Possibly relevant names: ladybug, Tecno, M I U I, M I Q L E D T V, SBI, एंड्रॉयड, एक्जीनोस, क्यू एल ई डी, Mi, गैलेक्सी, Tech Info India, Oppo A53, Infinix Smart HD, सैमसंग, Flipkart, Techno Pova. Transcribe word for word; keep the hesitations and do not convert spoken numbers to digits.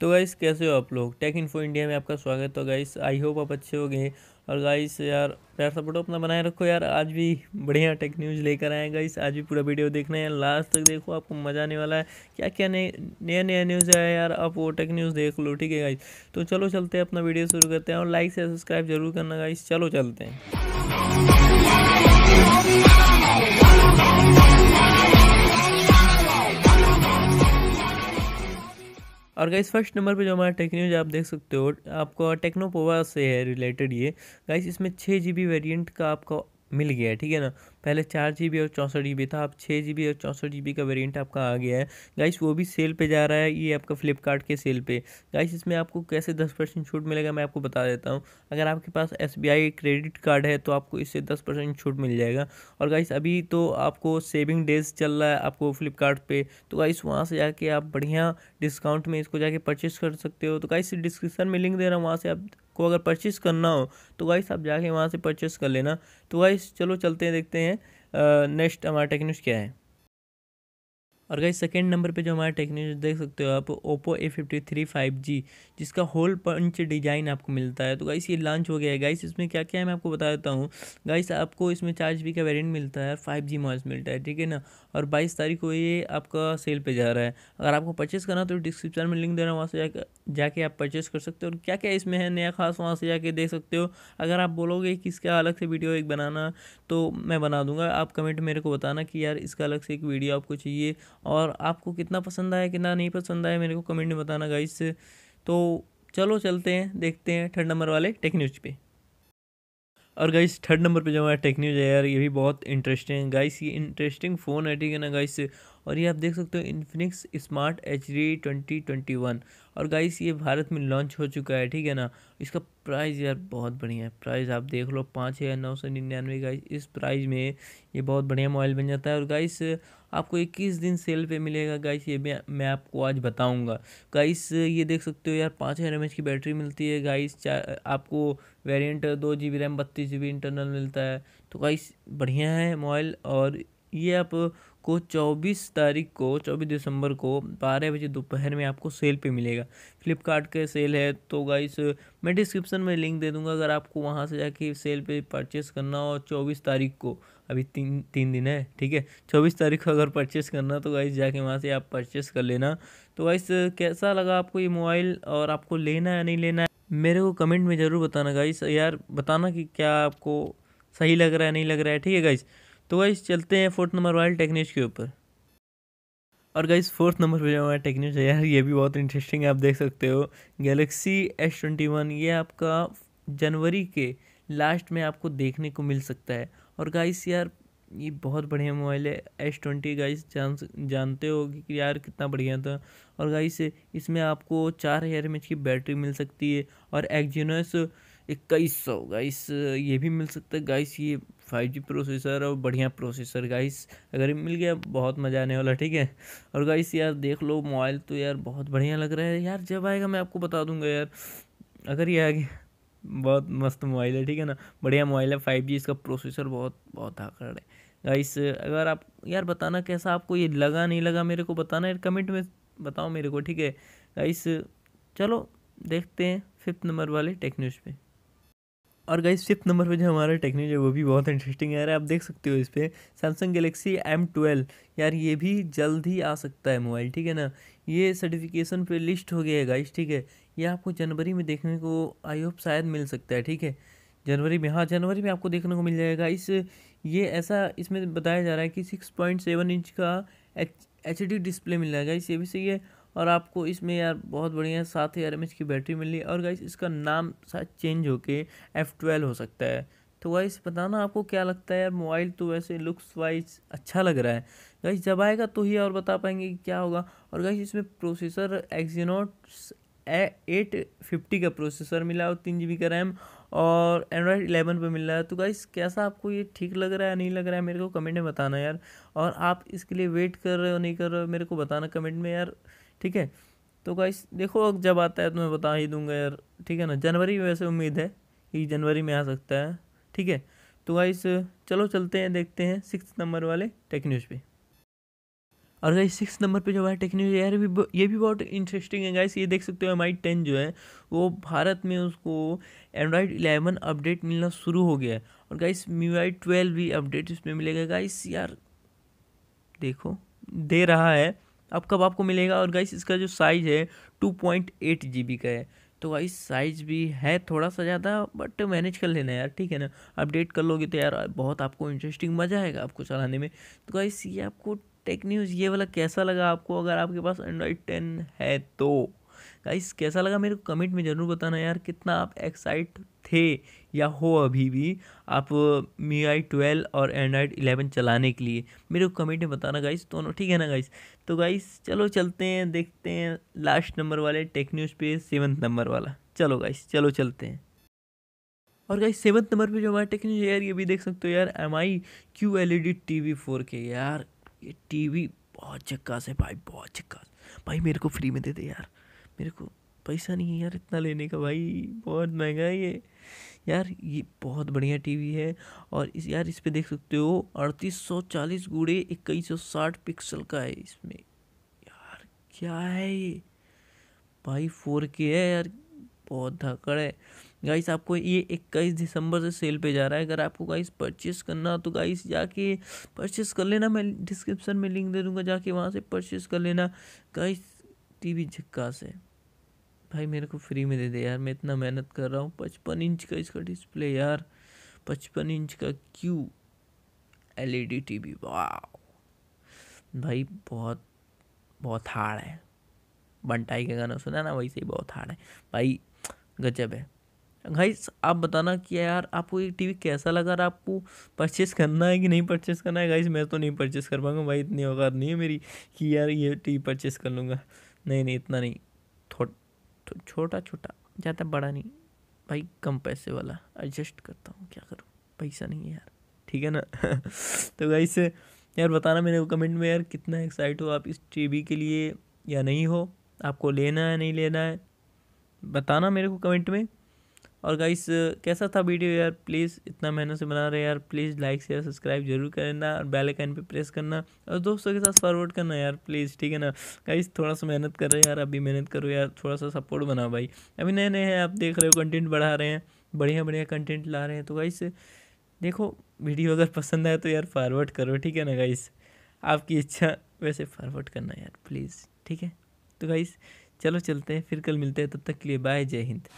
तो गाइस कैसे हो आप लोग, टेक इन्फो इंडिया में आपका स्वागत। तो गाइस आई होप आप अच्छे हो गए। और गाइस यार प्यार सपोर्ट अपना बनाए रखो यार। आज भी बढ़िया टेक न्यूज़ लेकर आए गाइस। आज भी पूरा वीडियो देखना है, लास्ट तक देखो, आपको मज़ा आने वाला है। क्या क्या नया नया न्यूज़ आया यार, आप वो टेक न्यूज़ देख लो, ठीक है गाइस। तो चलो चलते हैं, अपना वीडियो शुरू करते हैं और लाइक से सब्सक्राइब जरूर करना गाइस। चलो चलते हैं। और गाइस फर्स्ट नंबर पे जो हमारा टेक न्यूज़ आप देख सकते हो, आपको टेक्नो पोवा से है रिलेटेड। ये गाइस इसमें छः जी बी वेरियंट का आपको मिल गया है, ठीक है ना। पहले चार जी बी और चौंसठ जी बी था, अब छः जी बी और चौंसठ जी बी का वेरिएंट आपका आ गया है गाइस। वो भी सेल पे जा रहा है, ये आपका फ्लिपकार्ट के सेल पे गाइस। इसमें आपको कैसे दस परसेंट छूट मिलेगा मैं आपको बता देता हूँ। अगर आपके पास S B I credit card है तो आपको इससे दस परसेंट छूट मिल जाएगा। और गाइस अभी तो आपको सेविंग डेज चल रहा है आपको फ्लिपकार्ट पे, तो गाइस वहाँ से जाके आप बढ़िया डिस्काउंट में इसको जाके परचेस कर सकते हो। तो गाइस डिस्क्रिप्शन में लिंक दे रहा हूँ, वहाँ से आप को अगर परचेस करना हो तो गाइस आप जाके वहाँ से परचेस कर लेना। तो गाइस चलो चलते हैं, देखते हैं नेक्स्ट हमारा टेक न्यूज़ क्या है। और गाइस सेकंड नंबर पे जो हमारा टेक न्यूज़ देख सकते हो आप, Oppo A fifty three five G जिसका होल पंच डिज़ाइन आपको मिलता है। तो गाइस ये लॉन्च हो गया है गाइस। इसमें क्या क्या है मैं आपको बता देता हूँ गाइस। आपको इसमें चार जी बी का वेरिएंट मिलता है, फाइव जी मॉज मिलता है, ठीक है ना। और बाईस तारीख को ये आपका सेल पे जा रहा है। अगर आपको परचेस करना तो डिस्क्रिप्शन में लिंक दे रहा हूँ, वहाँ से जाकर जाके आप परचेस कर सकते हो। और क्या क्या इसमें है नया खास, वहाँ से जाके देख सकते हो। अगर आप बोलोगे कि इसका अलग से वीडियो एक बनाना तो मैं बना दूँगा। आप कमेंट मेरे को बताना कि यार इसका अलग से एक वीडियो आपको चाहिए, और आपको कितना पसंद आया कितना नहीं पसंद आया मेरे को कमेंट में बताना गाइस। तो चलो चलते हैं, देखते हैं थर्ड नंबर वाले टेक न्यूज़ पे। और गाइस थर्ड नंबर पे जो हमारा टेक न्यूज़ है यार, ये भी बहुत इंटरेस्टिंग है गाइस। ये इंटरेस्टिंग फ़ोन है, ठीक है ना गाइस। और ये आप देख सकते हो Infinix smart H D twenty twenty one. और गाइस ये भारत में लॉन्च हो चुका है, ठीक है ना। इसका प्राइस यार बहुत बढ़िया है, प्राइस आप देख लो पाँच हज़ार नौ सौ निन्यानवे गाइस। इस प्राइस में ये बहुत बढ़िया मोबाइल बन जाता है। और गाइस आपको इक्कीस दिन सेल पे मिलेगा गाइस, ये भी मैं आपको आज बताऊंगा गाइस। ये देख सकते हो यार पाँच हज़ार एम एच की बैटरी मिलती है गाइस। आपको वेरिएंट दो जी बी रैम बत्तीस जी बी इंटरनल मिलता है। तो गाइस बढ़िया है मोबाइल। और ये आप को चौबीस तारीख को चौबीस दिसंबर को बारह बजे दोपहर में आपको सेल पे मिलेगा। फ्लिपकार्ट के सेल है, तो गाइस मैं डिस्क्रिप्शन में लिंक दे दूंगा। अगर आपको वहां से जाके सेल पे परचेस करना हो चौबीस तारीख को, अभी तीन तीन दिन है, ठीक है। चौबीस तारीख को अगर परचेस करना तो गाइस जाके वहां से आप परचेस कर लेना। तो गाइस कैसा लगा आपको ये मोबाइल, और आपको लेना है नहीं लेना है मेरे को कमेंट में ज़रूर बताना गाइस। यार बताना कि क्या आपको सही लग रहा है नहीं लग रहा है, ठीक है गाइस। तो गाइस चलते हैं फोर्थ नंबर वाले टेक न्यूज़ के ऊपर। और गाइस फोर्थ नंबर पे जो हमारा टेक न्यूज़ है यार, ये भी बहुत इंटरेस्टिंग है। आप देख सकते हो गैलेक्सी एस ट्वेंटी वन, ये आपका जनवरी के लास्ट में आपको देखने को मिल सकता है। और गाइस यार ये बहुत बढ़िया मोबाइल है एस ट्वेंटी गाइस। जान जानते हो कि यार कितना बढ़िया था। और गाइस इसमें आपको चार हज़ार एम एच की बैटरी मिल सकती है, और एक्जीनोस इक्कीस सौ गाइस ये भी मिल सकता है गाइस। ये फाइव जी प्रोसेसर और बढ़िया प्रोसेसर गाइस, अगर मिल गया बहुत मज़ा आने वाला, ठीक है। और गाइस यार देख लो मोबाइल तो यार बहुत बढ़िया लग रहा है यार। जब आएगा मैं आपको बता दूंगा यार, अगर ये आ गया। बहुत मस्त मोबाइल है, ठीक है ना, बढ़िया मोबाइल है। फाइव जी इसका प्रोसेसर बहुत बहुत आकर्षक है गाइस। अगर आप यार बताना कैसा आपको ये लगा नहीं लगा मेरे को बताना यार, कमेंट में बताओ मेरे को, ठीक है गाइस। चलो देखते हैं फिफ्थ नंबर वाले टेक न्यूज़ पे। और गाइस फिफ्थ नंबर पे जो हमारा टेक न्यूज़ है वो भी बहुत इंटरेस्टिंग है यार। आप देख सकते हो इस पर सैमसंग गैलेक्सी एम ट्वेल्व यार, ये भी जल्द ही आ सकता है मोबाइल, ठीक है ना। ये सर्टिफिकेशन पे लिस्ट हो गया है गाइस, ठीक है। ये आपको जनवरी में देखने को आई होप शायद मिल सकता है, ठीक है। जनवरी में, हाँ जनवरी में आपको देखने को मिल जाएगा इस। ये ऐसा इसमें बताया जा रहा है कि सिक्स पॉइंट सेवन इंच का एच एच डी डिस्प्ले मिल जाएगा इस, ये भी सही है। और आपको इसमें यार बहुत बढ़िया सात हज़ार एम एच की बैटरी मिल रही है। और गाइस इसका नाम शायद चेंज होके एफ़ ट्वेल्व हो सकता है। तो गाइस बताना आपको क्या लगता है यार, मोबाइल तो वैसे लुक्स वाइज अच्छा लग रहा है गाइस। जब आएगा तो ही और बता पाएंगे कि क्या होगा। और गाइस इसमें प्रोसेसर एक्जीनोस एट फिफ्टी का प्रोसेसर मिला, और तीन जी बी का रैम, और एंड्रॉयड इलेवन पे मिल रहा है। तो गाइस कैसा आपको ये ठीक लग रहा है नहीं लग रहा है मेरे को कमेंट में बताना यार। और आप इसके लिए वेट कर रहे हो नहीं कर रहे हो मेरे को बताना कमेंट में यार, ठीक है। तो गाइस देखो जब आता है तो मैं बता ही दूंगा यार, ठीक है ना। जनवरी में वैसे उम्मीद है कि जनवरी में आ सकता है, ठीक है। तो गाइस चलो चलते हैं, देखते हैं सिक्स्थ नंबर वाले टेक न्यूज़ पे। और गाइस सिक्स नंबर पे जो है टेक्नो यार भी ये भी बहुत इंटरेस्टिंग है गाइस। ये देख सकते हो माई टेन जो है वो भारत में उसको एंड्रॉयड इलेवन अपडेट मिलना शुरू हो गया है और guys M I U I twelve भी अपडेट इसमें मिलेगा गाइस। यार देखो दे रहा है अब कब आपको मिलेगा। और गाइस इसका जो साइज़ है two point eight G B का है तो गाइस साइज़ भी है थोड़ा सा ज़्यादा बट मैनेज कर लेना यार, ठीक है ना। अपडेट कर लोगे तो यार बहुत आपको इंटरेस्टिंग मज़ा आएगा आपको चलाने में। तो गाइस ये आपको टेक न्यूज़ ये वाला कैसा लगा आपको, अगर आपके पास एंड्रॉयड टेन है तो गाइस कैसा लगा मेरे को कमेंट में ज़रूर बताना यार। कितना आप एक्साइट थे या हो अभी भी आप M I U I twelve और एंड्रॉयड इलेवन चलाने के लिए, मेरे को कमेंट में बताना गाइस दोनों, ठीक है ना गाइस। तो गाइस चलो चलते हैं, देखते हैं लास्ट नंबर वाले टेक न्यूज़ पे सेवन्थ नंबर वाला। चलो गाइस चलो चलते हैं। और गाइस सेवन्थ नंबर पर जो हमारा टेक न्यूज़ यार ये भी देख सकते हो यार M I Q L E D T V four K। यार ये टीवी बहुत झक्कास है भाई, बहुत झक्कास भाई। मेरे को फ्री में दे दे यार, मेरे को पैसा नहीं है यार इतना लेने का भाई, बहुत महंगा है ये यार। ये बहुत बढ़िया टीवी है और इस यार इस पे देख सकते हो अड़तीस सौ चालीस गुड़े इक्कीस सौ साठ पिक्सल का है इसमें। यार क्या है ये भाई, फोर के है यार, बहुत धाकड़ है गाइस। आपको ये इक्कीस दिसंबर से सेल पे जा रहा है, अगर आपको गाइस परचेस करना तो गाइस जाके परचेस कर लेना। मैं डिस्क्रिप्शन में लिंक दे दूंगा, जाके वहाँ से परचेस कर लेना गाइस। टीवी झक्कास है भाई, मेरे को फ्री में दे दे यार, मैं इतना मेहनत कर रहा हूँ। पचपन इंच का इसका डिस्प्ले यार, पचपन इंच का क्यू एल ई डी T V भाई, बहुत बहुत हार्ड है। बंटाई का गाना सुना ना, वैसे ही बहुत हार्ड है भाई, गजब है गाइस। आप बताना कि यार आपको ये टीवी कैसा लगा और आपको परचेस करना है कि नहीं परचेस करना है गाइस। मैं तो नहीं परचेस कर पाऊंगा भाई, इतनी औकात नहीं है मेरी कि यार ये टीवी परचेस कर लूँगा। नहीं नहीं इतना नहीं, थोड़ा छोटा छोटा ज़्यादा बड़ा नहीं भाई, कम पैसे वाला एडजस्ट करता हूँ, क्या करूँ पैसा नहीं है यार, ठीक है ना। तो गाइस यार बताना मेरे को कमेंट में यार कितना एक्साइट हो आप इस टीवी के लिए या नहीं हो, आपको लेना है नहीं लेना है बताना मेरे को कमेंट में। और गाइस कैसा था वीडियो यार, प्लीज़ इतना मेहनत से बना रहे यार, प्लीज़ लाइक शेयर सब्सक्राइब जरूर करना और बेल आइकन पे प्रेस करना और दोस्तों के साथ फॉरवर्ड करना यार प्लीज़, ठीक है ना गाइस। थोड़ा सा मेहनत कर रहे हैं यार, अभी मेहनत करो यार, थोड़ा सा सपोर्ट बनाओ भाई। अभी नए नए हैं आप देख रहे हो, कंटेंट बढ़ा रहे हैं, बढ़िया बढ़िया कंटेंट ला रहे हैं। तो गाइस देखो वीडियो अगर पसंद आए तो यार फॉरवर्ड करो, ठीक है ना गाइस, आपकी इच्छा वैसे फॉरवर्ड करना यार प्लीज़, ठीक है। तो गाइस चलो चलते हैं, फिर कल मिलते हैं, तब तक के लिए बाय, जय हिंद।